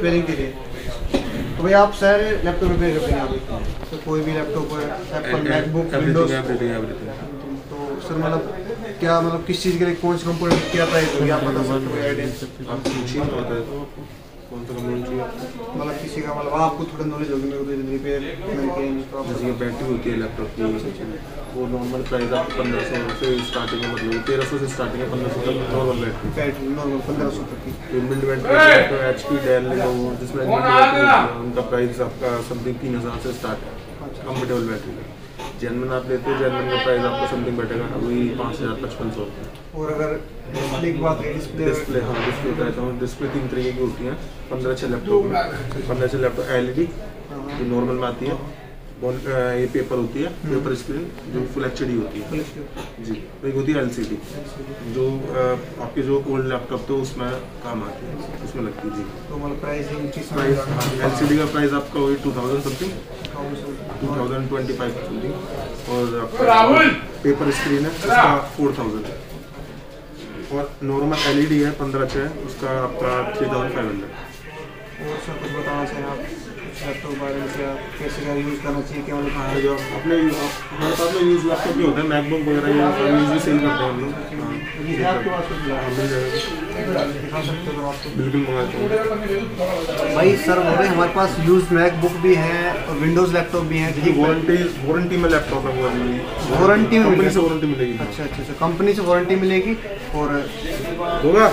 Repairing के लिए। तो भाई आप सारे लैपटॉप रिपेयर करते हैं आप? सर कोई भी लैपटॉप है, एप्पल, मैकबुक, विंडोज, तो सर मतलब क्या, मतलब किस चीज़ के लिए कौन सी कंपोनेंट क्या प्राइस होगी आप बता सकते हो? कौन सा कंपोनेंट चाहिए मतलब किसी का, मतलब आपको थोड़ा नॉलेज होगी मेरे को रिपेयर करने। बैटरी होती है लैपटॉप की, वो नॉर्मल प्राइस आपको 1500 से स्टार्टिंग है, मतलब 1300 से स्टार्टिंग है, 1500 तक नॉर्मल बैटरी, नॉर्मल 1500 तक की। मिड बैटरी तो HP, डेल है, वो जिसमें उनका प्राइस आपका समथिंग 3000 से स्टार्ट है, कम्फर्टेबल बैटरी है। जैनमन आप लेते हो, जैनमन का प्राइस आपको समथिंग बैठेगा वही 5000-5500। और अगर डिस्प्ले की बात है, डिस्प्ले हाँ डिस्प्ले कहता हूँ, डिस्प्ले 3 तरीके की होती हैं 15-6 लैपटॉप में। 15-6 लैपटॉप LED जो नॉर्मल में आती है, ये पेपर होती है, पेपर स्क्रीन जो फुल एचडी होती है जी, एक होती है LCD जो आपके जो ओल्ड लैपटॉप थे उसमें काम आती है, उसमें लगती है जी। तो मतलब प्राइस LCD का प्राइस आपका वही 2000 समथिंग, 2025 समथिंग। और आपका पेपर स्क्रीन है उसका 4000 है, और नॉर्मल LED है 15-6 है उसका आपका 3500। और सर कुछ बताना चाहिए आप लैपटॉप बारे में, क्या कैसे क्या यूज़ करना चाहिए, क्या मतलब हमारे जो अपने हमारे पास में यूज़ लैपटॉप भी होता है, मैकबुक वगैरह यूज भी सेल करते हैं हम लोग, बिल्कुल मंगाते हैं भाई। सर बोल रहे हमारे पास यूज मैकबुक भी है और विंडोज लैपटॉप भी है, ठीक वारंटी में लैपटॉप है, वारंटी कंपनी से वारंटी मिलेगी। अच्छा अच्छा अच्छा, कंपनी से वारंटी मिलेगी। और होगा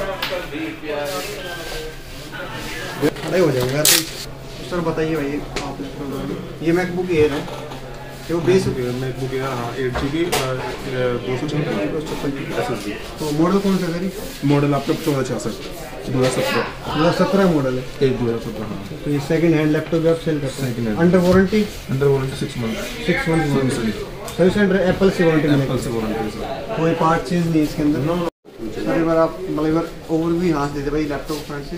खड़े हो जाएगा। सर बताइए भाई आप, ये मैकबुक एयर है, वो बेस मैकबुक एयर हाँ 8GB 256GB SSD। तो मॉडल कौन सा करी? मॉडल आपका 1466 2017 मॉडल है, 2017 हाँ। तो ये सेकंड हैंड लैपटॉप आप सेल करते हैं under warranty? Under warranty 6 month service centre, Apple से वारंटी, एप्पल से वारंटी, कोई पार्ट चीज़ नहीं इसके अंदर। सारी बार आप मतलब ओवर भी हाँ देते भाई लैपटॉप फ्रंट से,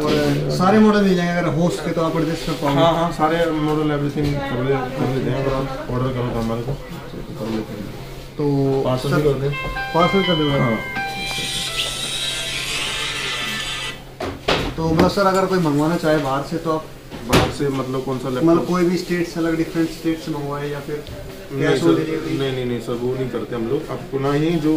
और सारे मॉडल मिल जाएंगे अगर हो सके तो आप एडजस्ट कर पाओगे? हाँ हाँ सारे मॉडल एवरीथिंग कर लेते हैं, अगर आप ऑर्डर करो तो हमारे को कर लेते हैं, तो पार्सल कर दें, पार्सल कर देंगे हाँ। तो मतलब सर अगर कोई मंगवाना चाहे बाहर से, तो आप बाहर से मतलब कौन सा लैपटॉप, मतलब कोई भी स्टेट से, अलग डिफरेंट स्टेट से मंगवाए या फिर कैश ऑन डिलीवरी? नहीं नहीं नहीं सर वो नहीं करते हम लोग। आपको ना ही जो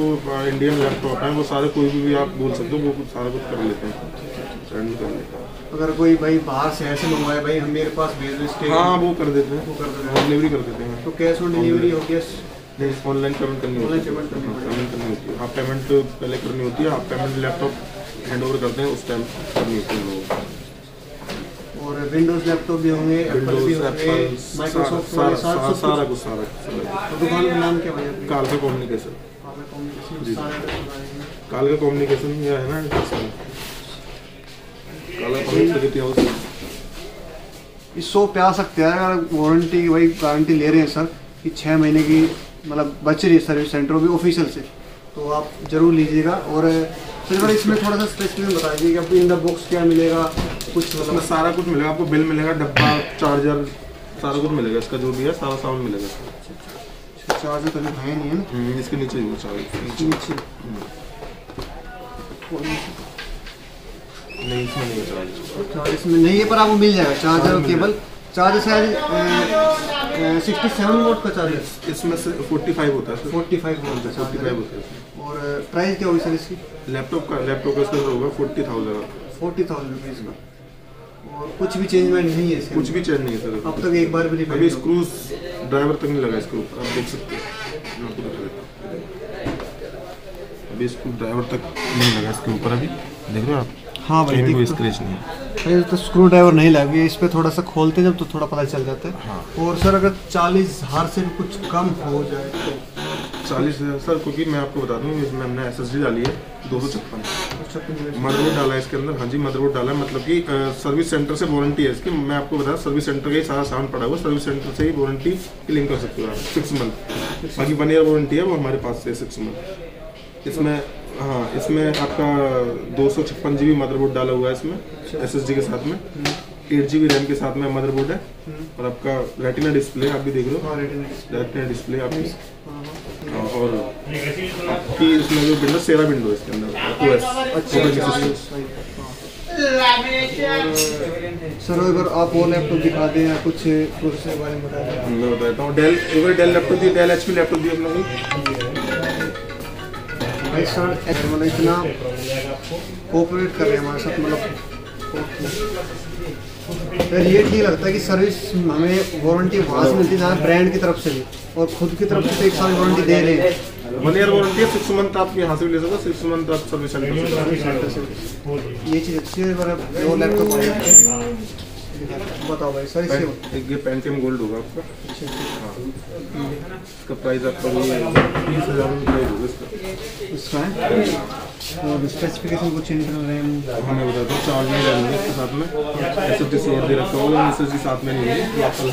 इंडियन लैपटॉप हैं वो सारे कोई भी आप बोल सकते हो, वो सारा कुछ कर लेते हैं। अगर कोई भाई बाहर शहर से मंगवाए भाई हम मेरे पास भेज दो, हाँ वो कर देते हैं, वो कर देते हैं, डिलीवरी कर देते हैं। तो कैश ऑन डिलीवरी हो गया? नहीं ऑनलाइन पेमेंट करनी होती है, आप पेमेंट पहले करनी होती है, आप पेमेंट लैपटॉप हैंड ओवर करते हैं उस टाइम करनी होती है लोगों को। और विंडोज लैपटॉप भी होंगे, एप्पल भी होंगे, माइक्रोसॉफ्ट वाले सारा कुछ सारा। तो दुकान का नाम क्या है? कालका कम्युनिकेशन। कालका कम्युनिकेशन क्या है ना, कालका कम्युनिकेशन इस शॉप पे आ सकते हैं। अगर वारंटी की भाई गारंटी ले रहे हैं सर कि 6 महीने की मतलब बच रही है सर्विस सेंटर भी ऑफिशियल से, तो आप जरूर लीजिएगा। और सर इसमें थोड़ा सा स्पेसिफिकेशन बता दीजिए कि आपको इन द बॉक्स क्या मिलेगा, कुछ उसमें सारा कुछ मिलेगा आपको, बिल मिलेगा, डब्बा, चार्जर, सारा कुछ मिलेगा इसका, जो भी है सारा सामान मिलेगा। इसका चार्जर तो है नहीं है ना, इसके नीचे ही चार्जर नहीं, इसमें नहीं चार्जर, इसमें नहीं है, पर आपको मिल जाएगा चार्जर, केबल चार्जर शायद 67 वोट का चार्जर, इसमें 45 होता है, 45 वोट का 45 होता है। और प्राइस क्या होगी सर इसकी? लैपटॉप का इसका होगा 40,000 रुपीज़ का, और कुछ भी चेंजमेंट नहीं है इसका, कुछ भी चेंज नहीं है सर अब तक, एक बार भी नहीं। अभी स्क्रू ड्राइवर तक नहीं लगा इसको, आप देख सकते हो अभी स्क्रू ड्राइवर तक नहीं लगा इसके ऊपर, अभी देख रहे हो आप? हाँ भाई कोई स्क्रैच नहीं है, तो स्क्रू ड्राइवर नहीं लगे इस पर, थोड़ा सा खोलते जब तो थोड़ा पता चल जाता है हाँ। और सर अगर 40,000 से भी कुछ कम हो जाए तो? 40,000 सर, क्योंकि मैं आपको बता दूँ इसमें हमने SSD डाली है 256, मदरबोर्ड डाला है इसके अंदर, हाँ जी मदरबोर्ड डाला है, मतलब कि सर्विस सेंटर से वारंटी है इसकी। मैं आपको बता, सर्विस सेंटर का ही सारा सामान पड़ा हुआ, सर्विस सेंटर से ही वारंटी क्लेम कर सकते हो आप 6 मंथ, बाकी 1 ईयर वारंटी है वो हमारे पास से 6 मंथ। इसमें हाँ इसमें आपका 256GB मदरबोर्ड डाला हुआ है इसमें SSD के साथ में, 8GB RAM के साथ में मदरबोर्ड है, और आपका रेटिना डिस्प्ले आप भी देख लो, रेटिना डिस्प्ले आपकी, और आपकी इसमें जो विंडो 13 विंडो इसके अंदर OS। सर अगर आप वो लैपटॉप दिखा दें या कुछ प्रोसेसर के बारे में बता दें। मैं बताता हूँ, डेल लैपटॉप दिए, डेल एचपी लैपटॉप दिए अपने सर, मतलब इतना कोऑपरेट कर रहे हैं हमारे साथ, मतलब सर ये ठीक लगता है कि सर्विस हमें वारंटी वहाँ से मिलती है जहाँ ब्रांड की तरफ से भी और खुद की तरफ से 1 साल वारंटी दे रहे हैं। 1 ईयर वारंटी है, 6 मंथ आप यहाँ से भी ले सकते हो, 6 मंथ आप सर्विस सेंटर। ये चीज़ अच्छी है। वो लैपटॉप बताओ भाई सर, एक ये पेंटियम गोल्ड होगा आपका। हाँ, इसका प्राइस आपका 30,000 इसका है। और स्पेसिफिकेशन कुछ चेंज करना है मैंने बता दो, 4 GB रैम इसके साथ में SSD स्टोर दे रखा होगा, SSD साथ में नहीं है, आपको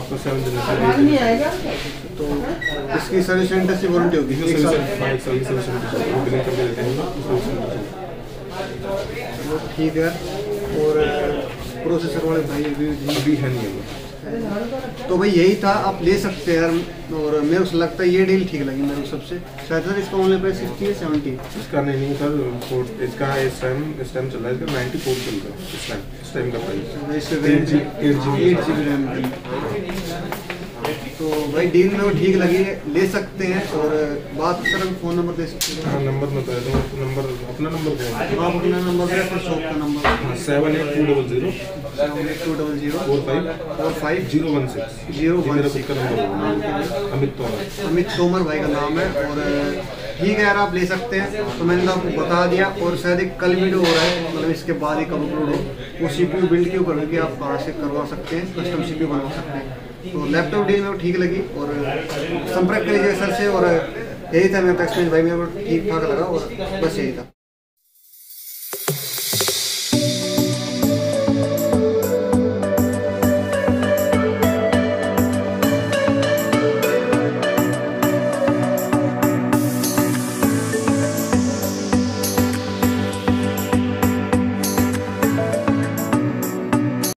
आपका 7 जनरेशन। तो इसकी सर्विस सेंटर से वारंटी होगी, ठीक है। और प्रोसेसर वाले भाई अभी है नहीं है। तो भाई यही था, आप ले सकते हैं यार। और मेरे को लगता है ये डील ठीक लगी मेरे को सबसे। शायद सर इसका ऑनलाइन प्राइस 60 या 70 इसका नहीं सर, इसका इस टाइम चल रहा है, इसका 94 चल रहा है इस टाइम का प्राइस, 8 GB रैम। तो भाई डील मेरे को ठीक लगी, ले सकते हैं। और बात सर हम फ़ोन नंबर दे सकते हैं, नंबर बता दो, नंबर अपना नंबर दो, आप अपना नंबर दे, अपना शॉप का नंबर 7820045450160 अमित तोमर भाई का नाम है। और ठीक है यार, आप ले सकते हैं। तो मैंने तो आपको बता दिया। और शायद एक कल वीडियो हो रहा है, मतलब इसके बाद ही कब अपलोड हो, वो CPU बिल्ड के ऊपर कि आप बाहर से करवा सकते हैं, कस्टम CPU बनवा सकते हैं। तो लैपटॉप डील में ठीक लगी और संपर्क कर लीजिए सर से। और यही था मेरा एक्सपीरियंस भाई, मेरे को ठीक ठाक लगा और बस यही था।